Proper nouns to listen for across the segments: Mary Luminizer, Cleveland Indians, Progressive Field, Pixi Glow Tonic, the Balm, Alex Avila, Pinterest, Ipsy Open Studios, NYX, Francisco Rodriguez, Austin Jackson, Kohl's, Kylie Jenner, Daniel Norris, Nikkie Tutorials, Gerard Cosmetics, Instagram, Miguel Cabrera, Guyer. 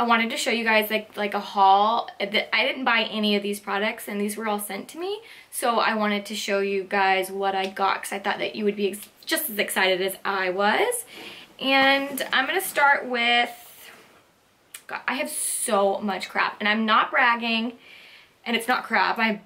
I wanted to show you guys like a haul. I didn't buy any of these products and these were all sent to me, so I wanted to show you guys what I got because I thought that you would be just as excited as I was. And I'm going to start with, God, I have so much crap and I'm not bragging and it's not crap. I'm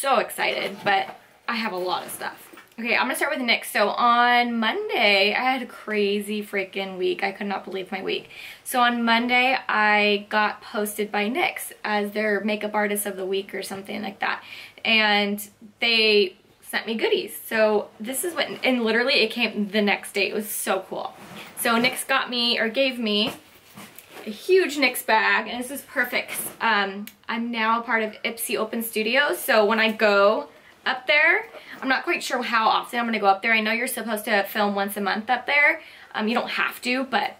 so excited, but I have a lot of stuff. Okay, I'm going to start with NYX. So on Monday, I had a crazy freaking week. I could not believe my week. So on Monday, I got posted by NYX as their makeup artist of the week or something like that. And they sent me goodies. So this is what, and literally it came the next day. It was so cool. So NYX got me, or gave me, a huge NYX bag. And this is perfect. I'm now a part of Ipsy Open Studios. So when I go up there, I'm not quite sure how often I'm going to go up there. I know you're supposed to film once a month up there. You don't have to, but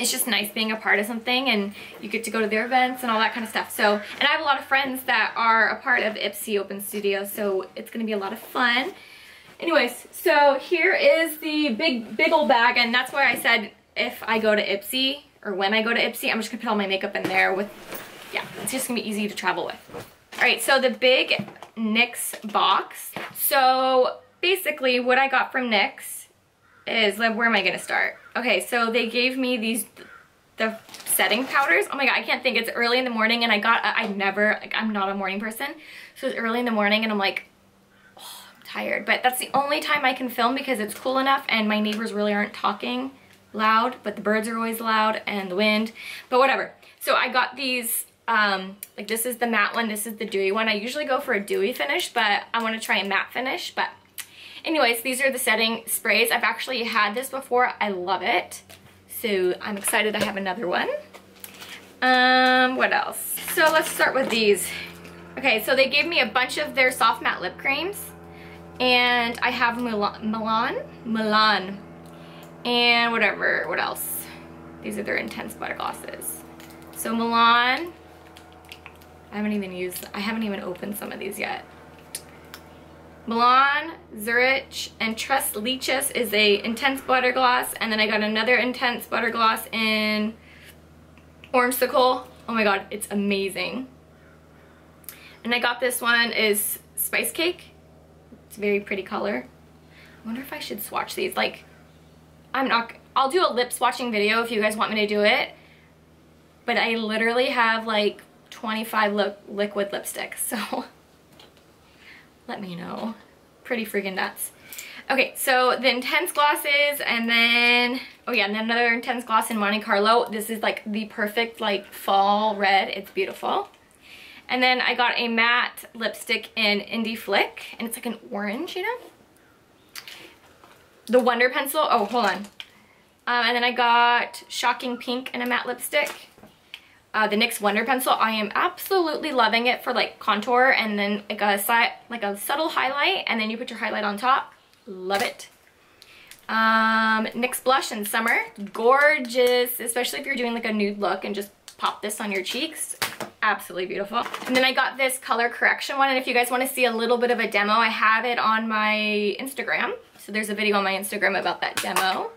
it's just nice being a part of something and you get to go to their events and all that kind of stuff. So, and I have a lot of friends that are a part of Ipsy Open Studios, so it's going to be a lot of fun. Anyways, so here is the big old bag, and that's why I said if I go to Ipsy, or when I go to Ipsy, I'm just going to put all my makeup in there with, yeah, it's just going to be easy to travel with. Alright, so the big NYX box. So basically what I got from NYX is, like, where am I gonna start? Okay, so they gave me these, the setting powders. Oh my god, I can't think. It's early in the morning and I got, I never, like, I'm not a morning person, so it's early in the morning and I'm like, oh, I'm tired, but that's the only time I can film because it's cool enough and my neighbors really aren't talking loud, but the birds are always loud and the wind, but whatever. So I got these, like, this is the matte one, this is the dewy one. I usually go for a dewy finish, but I want to try a matte finish. But anyways, these are the setting sprays. I've actually had this before. I love it, so I'm excited I have another one. What else? So let's start with these. Okay, so they gave me a bunch of their soft matte lip creams, and I have Milan and whatever. What else? These are their intense butter glosses. So Milan, I haven't even opened some of these yet. Milan, Zurich, and Trust Leeches is a intense butter gloss, and then I got another intense butter gloss in Orangesicle. Oh my god, it's amazing. And I got this one is Spice Cake. It's a very pretty color. I wonder if I should swatch these. Like, I'll do a lip swatching video if you guys want me to do it, but I literally have like 25 liquid lipsticks, so let me know. Pretty freaking nuts. Okay, so the intense glosses, and then, oh yeah, and then another intense gloss in Monte Carlo. This is like the perfect, like, fall red. It's beautiful. And then I got a matte lipstick in Indie Flick, and it's like an orange, you know? The Wonder Pencil. Oh, hold on. And then I got Shocking Pink in a matte lipstick. The NYX Wonder Pencil, I am absolutely loving it for, like, contour and then like a subtle highlight, and then you put your highlight on top. Love it. NYX Blush in Summer, gorgeous, especially if you're doing like a nude look and just pop this on your cheeks. Absolutely beautiful. And then I got this color correction one, and if you guys want to see a little bit of a demo, I have it on my Instagram. So there's a video on my Instagram about that demo.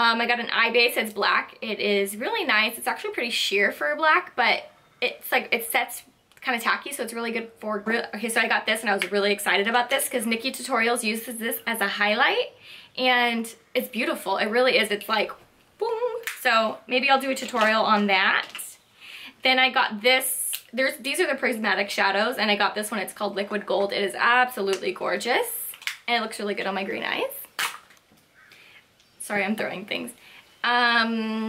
I got an eye base. It's black. It is really nice. It's actually pretty sheer for black, but it's like, it sets kind of tacky, so it's really good for... Okay, so I got this and I was really excited about this because Nikkie Tutorials uses this as a highlight, and it's beautiful. It really is. It's like, boom. So maybe I'll do a tutorial on that. Then I got this. These are the prismatic shadows, and I got this one. It's called Liquid Gold. It is absolutely gorgeous, and it looks really good on my green eyes. Sorry, I'm throwing things.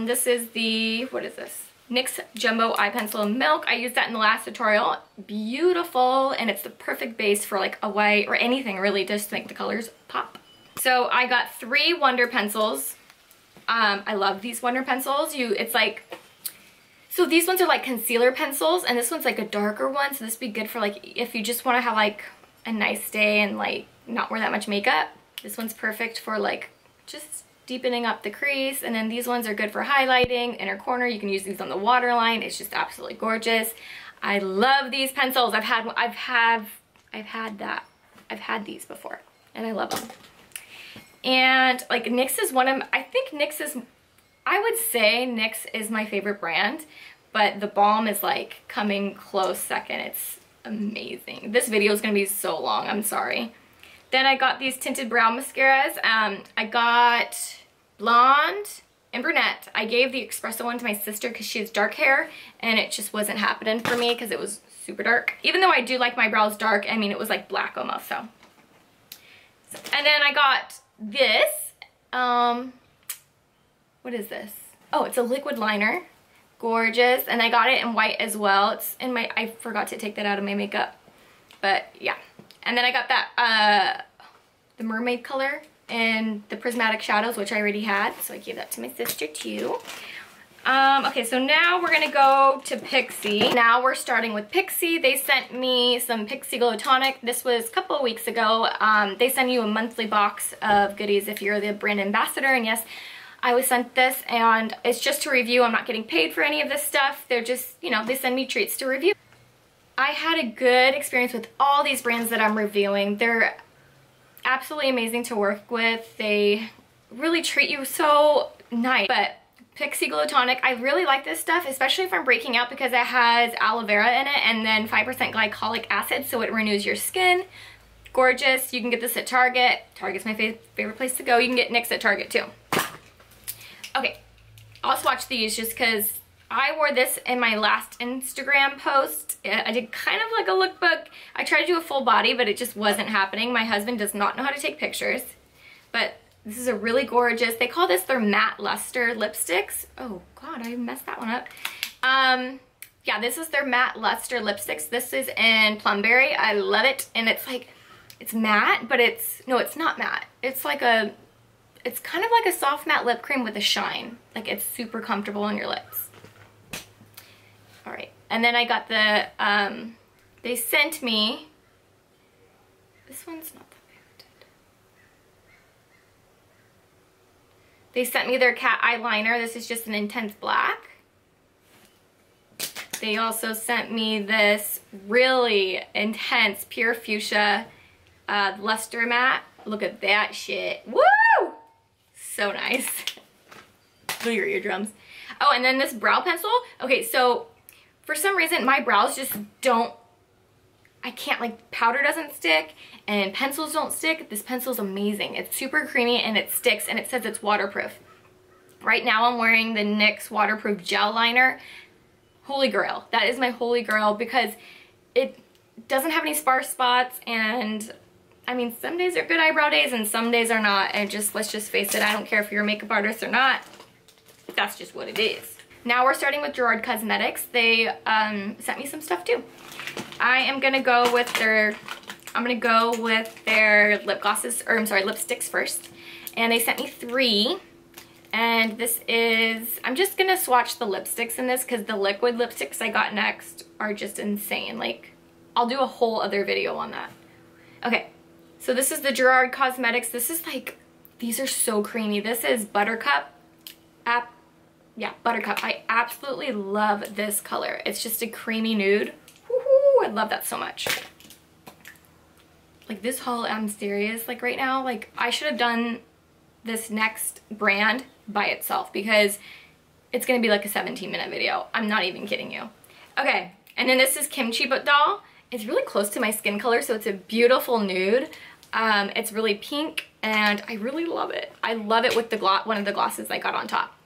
This is the, what is this? NYX Jumbo Eye Pencil in Milk. I used that in the last tutorial. Beautiful, and it's the perfect base for like a white or anything really, just to make the colors pop. So I got 3 Wonder Pencils. I love these Wonder Pencils. It's like, so these ones are like concealer pencils, and this one's like a darker one, so this would be good for like if you just want to have like a nice day and like not wear that much makeup. This one's perfect for like just deepening up the crease, and then these ones are good for highlighting, inner corner. You can use these on the waterline. It's just absolutely gorgeous. I love these pencils. I've had these before, and I love them. And like NYX is one of, I think NYX is, I would say NYX is my favorite brand, but the Balm is like coming close second. It's amazing. This video is going to be so long, I'm sorry. Then I got these tinted brow mascaras. I got Blonde and Brunette. I gave the espresso one to my sister because she has dark hair and it just wasn't happening for me because it was super dark. Even though I do like my brows dark, I mean, it was like black almost, so. And then I got this. What is this? Oh, it's a liquid liner. Gorgeous. And I got it in white as well. It's in my, I forgot to take that out of my makeup, but yeah. And then I got that, the mermaid color and the prismatic shadows, which I already had, so I gave that to my sister too. Okay, so now we're gonna go to Pixi. Now we're starting with Pixi. They sent me some Pixi Glow Tonic. This was a couple of weeks ago. They send you a monthly box of goodies if you're the brand ambassador, and yes, I was sent this, and it's just to review. I'm not getting paid for any of this stuff. They're just, you know, they send me treats to review. I had a good experience with all these brands that I'm reviewing. They're absolutely amazing to work with. They really treat you so nice. But Pixi Glow Tonic, I really like this stuff, especially if I'm breaking out, because it has aloe vera in it and then 5% glycolic acid, so it renews your skin. Gorgeous. You can get this at Target. Target's my favorite place to go. You can get NYX at Target too. Okay, I'll swatch these just because I wore this in my last Instagram post. I did kind of like a lookbook. I tried to do a full body, but it just wasn't happening. My husband does not know how to take pictures, but this is a really gorgeous, they call this their matte luster lipsticks. Oh God, I messed that one up. Yeah, this is their matte luster lipsticks. This is in Plumberry. I love it. And it's like, it's matte, but it's, no, it's not matte. It's like a, it's kind of like a soft matte lip cream with a shine. Like, it's super comfortable on your lips. All right, and then I got the, they sent me, this one's not that bad. They sent me their cat eyeliner. This is just an intense black. They also sent me this really intense pure fuchsia luster matte. Look at that shit. Woo! So nice. Look at your eardrums. Oh, and then this brow pencil. Okay, so for some reason my brows just don't, I can't, like, powder doesn't stick and pencils don't stick. This pencil's amazing. It's super creamy and it sticks, and it says it's waterproof. Right now I'm wearing the NYX waterproof gel liner. Holy grail. That is my holy grail because it doesn't have any sparse spots, and I mean, some days are good eyebrow days and some days are not, and just, let's just face it, I don't care if you're a makeup artist or not. That's just what it is. Now we're starting with Gerard Cosmetics. They sent me some stuff too. I'm gonna go with their lip glosses, or I'm sorry, lipsticks first. And they sent me three. And this is, I'm just gonna swatch the lipsticks in this because the liquid lipsticks I got next are just insane. Like, I'll do a whole other video on that. Okay. So this is the Gerard Cosmetics. This is like, these are so creamy. This is Buttercup. Buttercup. I absolutely love this color. It's just a creamy nude. Woohoo! I love that so much. Like, this haul, I'm serious. Like, right now, like, I should have done this next brand by itself because it's going to be like a 17-minute video. I'm not even kidding you. Okay. And then this is Kimchi Doll. It's really close to my skin color, so it's a beautiful nude. It's really pink, and I really love it. I love it with the one of the glosses I got on top.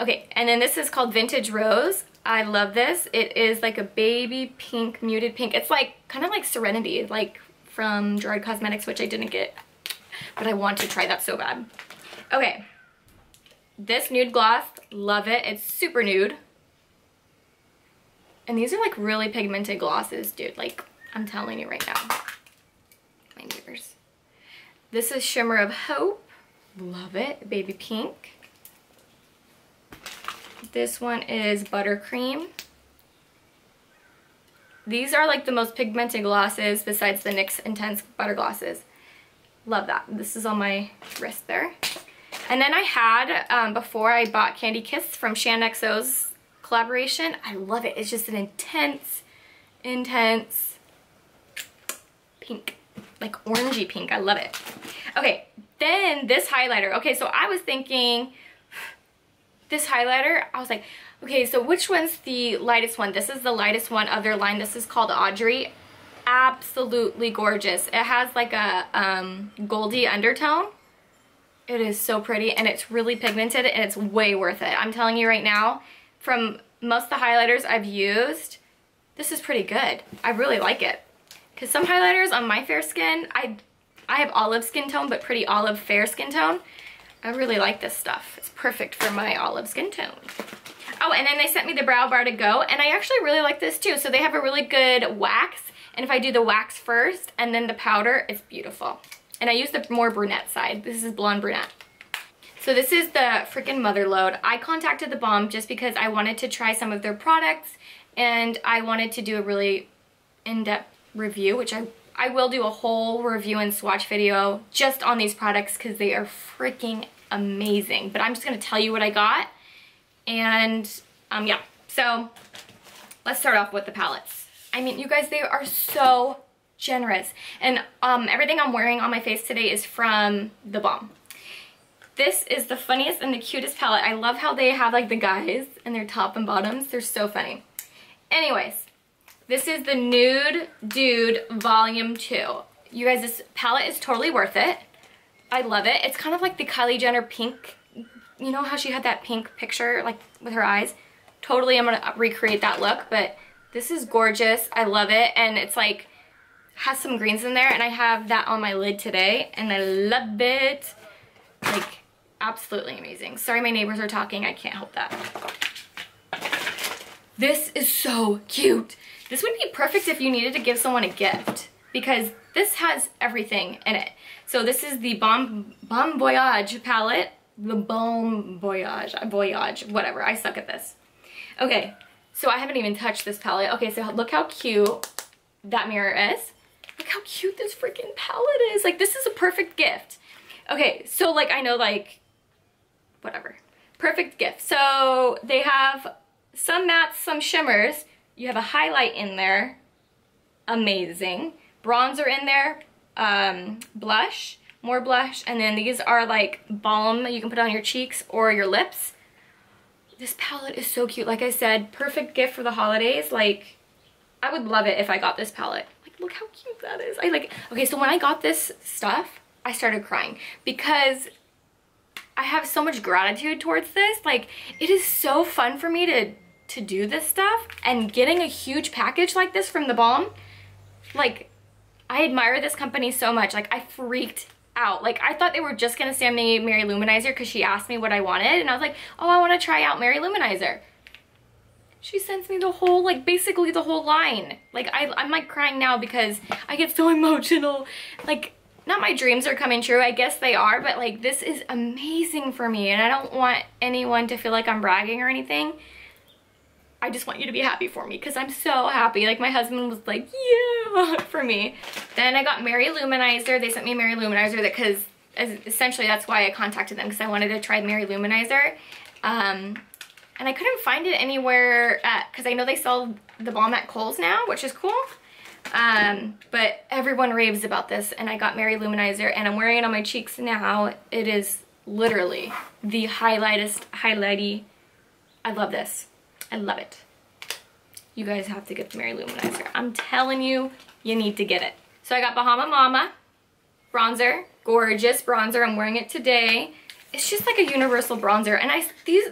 Okay, and then this is called Vintage Rose. I love this. It is like a baby pink, muted pink. It's like kind of like Serenity, like from Gerard Cosmetics, which I didn't get, but I want to try that so bad. Okay, this nude gloss, love it. It's super nude. And these are like really pigmented glosses, dude. Like, I'm telling you right now. My neighbors. This is Shimmer of Hope. Love it. Baby pink. This one is Buttercream. These are like the most pigmented glosses besides the NYX Intense Butter Glosses. Love that. This is on my wrist there. And then I had, before I bought Candy Kiss from Shan XO's collaboration. I love it. It's just an intense, intense pink, like orangey pink. I love it. Okay, then this highlighter. Okay, so I was thinking, this highlighter, I was like, okay, so which one's the lightest one? This is the lightest one of their line. This is called Audrey. Absolutely gorgeous. It has like a goldy undertone. It is so pretty, and it's really pigmented, and it's way worth it. I'm telling you right now, from most of the highlighters I've used, this is pretty good. I really like it. Because some highlighters on my fair skin, I have olive skin tone, but pretty olive fair skin tone. I really like this stuff. It's perfect for my olive skin tone. Oh, and then they sent me the brow bar to go, and I actually really like this too. So they have a really good wax, and if I do the wax first and then the powder, it's beautiful. And I use the more brunette side. This is blonde brunette. So this is the freaking Motherlode. I contacted the Balm just because I wanted to try some of their products, and I wanted to do a really in-depth review, which I will do a whole review and swatch video just on these products because they are freaking amazing. But I'm just going to tell you what I got. And yeah, so let's start off with the palettes. I mean, you guys, they are so generous. And everything I'm wearing on my face today is from the Balm. This is the funniest and the cutest palette. I love how they have like the guys and their top and bottoms. They're so funny. Anyways. This is the Nude Dude Volume 2. You guys, this palette is totally worth it. I love it. It's kind of like the Kylie Jenner pink. You know how she had that pink picture, like, with her eyes? Totally, I'm going to recreate that look, but this is gorgeous. I love it, and it's, like, has some greens in there, and I have that on my lid today, and I love it. Like, absolutely amazing. Sorry my neighbors are talking. I can't help that. This is so cute. This would be perfect if you needed to give someone a gift, because this has everything in it. So this is the Bon Voyage palette. The Bon Voyage, whatever. I suck at this. Okay, so I haven't even touched this palette. Okay, so look how cute that mirror is. Look how cute this freaking palette is. Like, this is a perfect gift. Okay, so, like, I know, like, whatever. Perfect gift. So they have some mattes, some shimmers. You have a highlight in there, amazing. Bronzer in there, blush, more blush, and then these are like balm you can put on your cheeks or your lips. This palette is so cute. Like I said, perfect gift for the holidays. Like, I would love it if I got this palette. Like, look how cute that is. I like it. Okay, so when I got this stuff, I started crying because I have so much gratitude towards this. Like, it is so fun for me to do this stuff, and getting a huge package like this from the Balm, like, I admire this company so much. Like, I freaked out. Like, I thought they were just gonna send me Mary Luminizer because she asked me what I wanted, and I was like, oh, I want to try out Mary Luminizer. She sends me the whole, like, basically the whole line. Like, I'm like crying now because I get so emotional. Like, not my dreams are coming true. I guess they are, but like, this is amazing for me, and I don't want anyone to feel like I'm bragging or anything. I just want you to be happy for me because I'm so happy. Like, my husband was like, yeah, for me. Then I got Mary Luminizer. They sent me Mary Luminizer because essentially that's why I contacted them, because I wanted to try Mary Luminizer. And I couldn't find it anywhere because I know they sell the Balm at Kohl's now, which is cool. But everyone raves about this, and I got Mary Luminizer, and I'm wearing it on my cheeks now. It is literally the highlighty. I love this. I love it. You guys have to get the Mary Luminizer. I'm telling you, you need to get it. So I got Bahama Mama bronzer, gorgeous bronzer. I'm wearing it today. It's just like a universal bronzer, and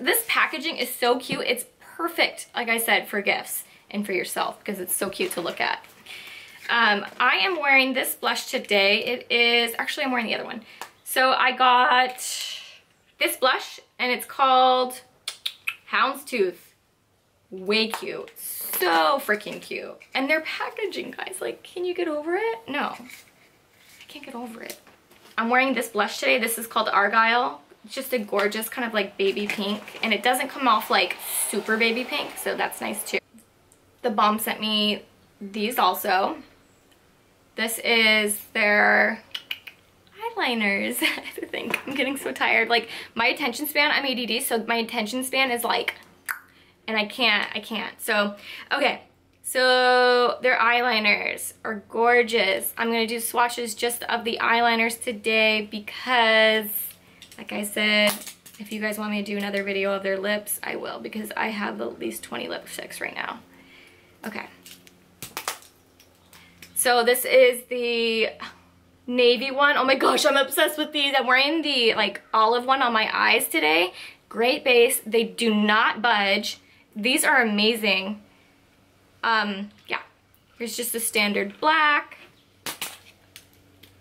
this packaging is so cute. It's perfect, like I said, for gifts and for yourself because it's so cute to look at. I am wearing this blush today. It is actually, I'm wearing the other one. So I got this blush, and it's called Houndstooth. Way cute. So freaking cute. And their packaging, guys, like, can you get over it? No, I can't get over it. I'm wearing this blush today. This is called Argyle. It's just a gorgeous kind of like baby pink, and it doesn't come off like super baby pink, so that's nice too. The Balm sent me these also. This is their eyeliners. I think I'm getting so tired. Like, my attention span, I'm ADD, so my attention span is like, and I can't. So, okay. So, their eyeliners are gorgeous. I'm going to do swatches just of the eyeliners today because, like I said, If you guys want me to do another video of their lips, I will, because I have at least 20 lipsticks right now. Okay. So this is the navy one. Oh my gosh, I'm obsessed with these. I'm wearing the like olive one on my eyes today. Great base. They do not budge. These are amazing. Yeah. Here's just the standard black.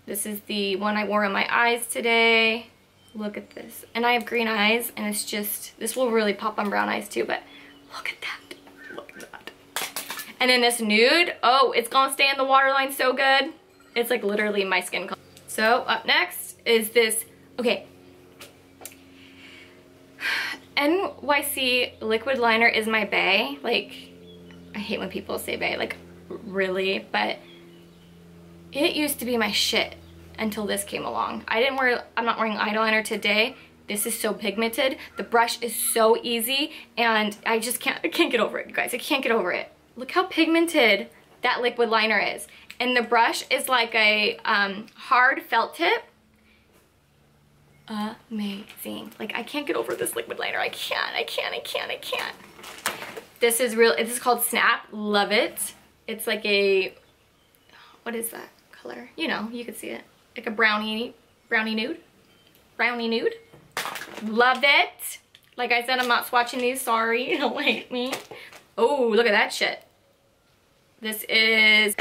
This is the one I wore on my eyes today. Look at this. And I have green eyes, and it's just, this will really pop on brown eyes too, but look at that. Look at that. And then this nude, oh, it's gonna stay in the waterline so good. It's like literally my skin color. So up next is this, okay. NYX liquid liner is my bae. Like, I hate when people say bae, like really, but it used to be my shit until this came along. I'm not wearing eyeliner today. This is so pigmented. The brush is so easy, and I just can't get over it, you guys. I can't get over it. Look how pigmented that liquid liner is. And the brush is like a hard felt tip. Amazing. Like, I can't get over this liquid liner. I can't. This is real, this is called Snap. Love it. It's like a, what is that color? You know, you can see it. Like a brownie nude. Love it. Like I said, I'm not swatching these. Sorry, don't hate me. Oh, look at that shit. This is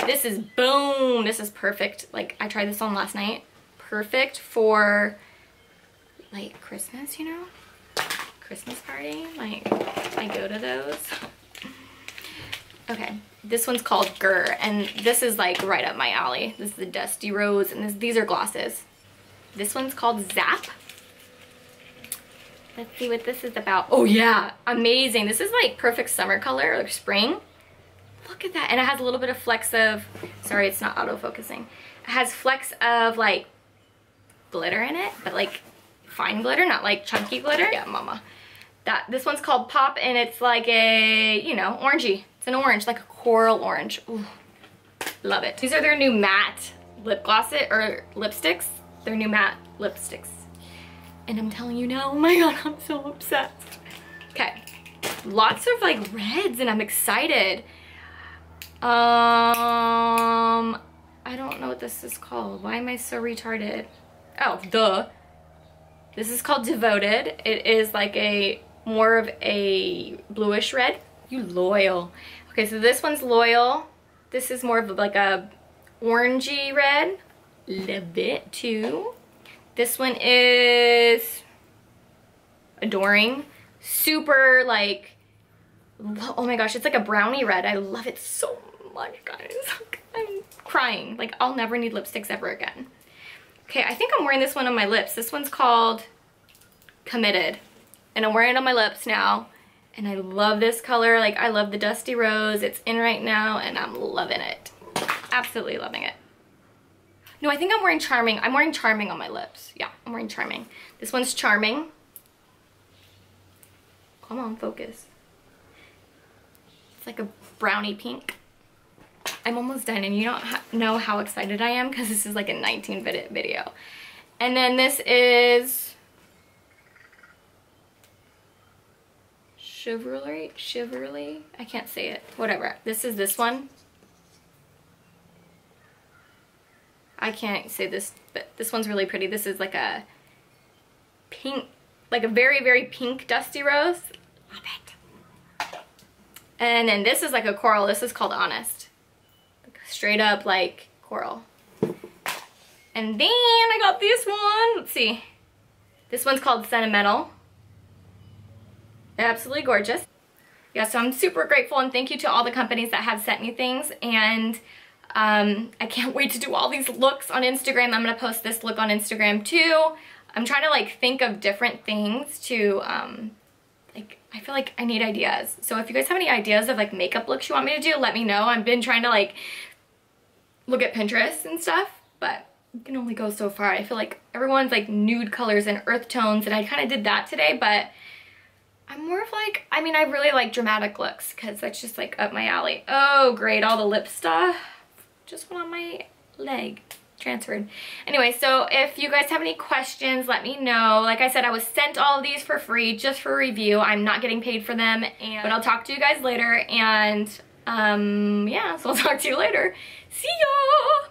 boom. This is perfect. Like, I tried this on last night. Perfect for like Christmas, you know? Christmas party. Like, I go to those. Okay, this one's called Grr, and this is like right up my alley. This is the Dusty Rose, and these are glosses. This one's called Zap. Let's see what this is about. Oh yeah, amazing. This is like perfect summer color, like spring. Look at that, and it has a little bit of flecks of, sorry, it's not auto-focusing. It has flecks of like glitter in it, but like fine glitter, not like chunky glitter. Yeah, mama. This one's called Pop, and it's like a, you know, orangey. It's an orange, like a coral orange. Ooh, love it. These are their new matte lip glosses, or lipsticks. They're new matte lipsticks. And I'm telling you now, oh my god, I'm so obsessed. Okay, lots of like reds, and I'm excited. I don't know what this is called. Why am I so retarded? Oh, duh. This is called Devoted. It is like a, more of a bluish red. You loyal. Okay, so this one's Loyal. This is more of like a orangey red. Love it too. This one is Adoring. Super like, oh my gosh, it's like a brownie red. I love it so much, guys. I'm crying. Like, I'll never need lipsticks ever again. Okay, I think I'm wearing this one on my lips. This one's called Committed. And I'm wearing it on my lips now. And I love this color. Like, I love the Dusty Rose. It's in right now, and I'm loving it. Absolutely loving it. No, I think I'm wearing Charming. I'm wearing Charming on my lips. Yeah, I'm wearing Charming. This one's Charming. Come on, focus. It's like a brownie pink. I'm almost done, and you don't know how excited I am, because this is like a 19-minute video. And then this is Chivalry? I can't say it. Whatever. This is this one. I can't say this, but this one's really pretty. This is like a pink, like a very, very pink Dusty Rose. Love it. And then this is like a coral. This is called Honest. Like straight up like coral. And then I got this one. Let's see. This one's called Sentimental. Absolutely gorgeous. Yeah, so I'm super grateful, and thank you to all the companies that have sent me things, and I can't wait to do all these looks on Instagram. I'm gonna post this look on Instagram too. I'm trying to like think of different things to like, I feel like I need ideas. So if you guys have any ideas of like makeup looks you want me to do, let me know. I've been trying to like look at Pinterest and stuff, but you can only go so far. I feel like everyone's like nude colors and earth tones, and I kind of did that today, but I'm more of like, I mean, I really like dramatic looks, because that's just like up my alley. Oh, great, all the lip stuff. Just one on my leg. transferred. Anyway, so if you guys have any questions, let me know. Like I said, I was sent all of these for free just for review. I'm not getting paid for them, but I'll talk to you guys later, and yeah, so I'll talk to you later. See ya!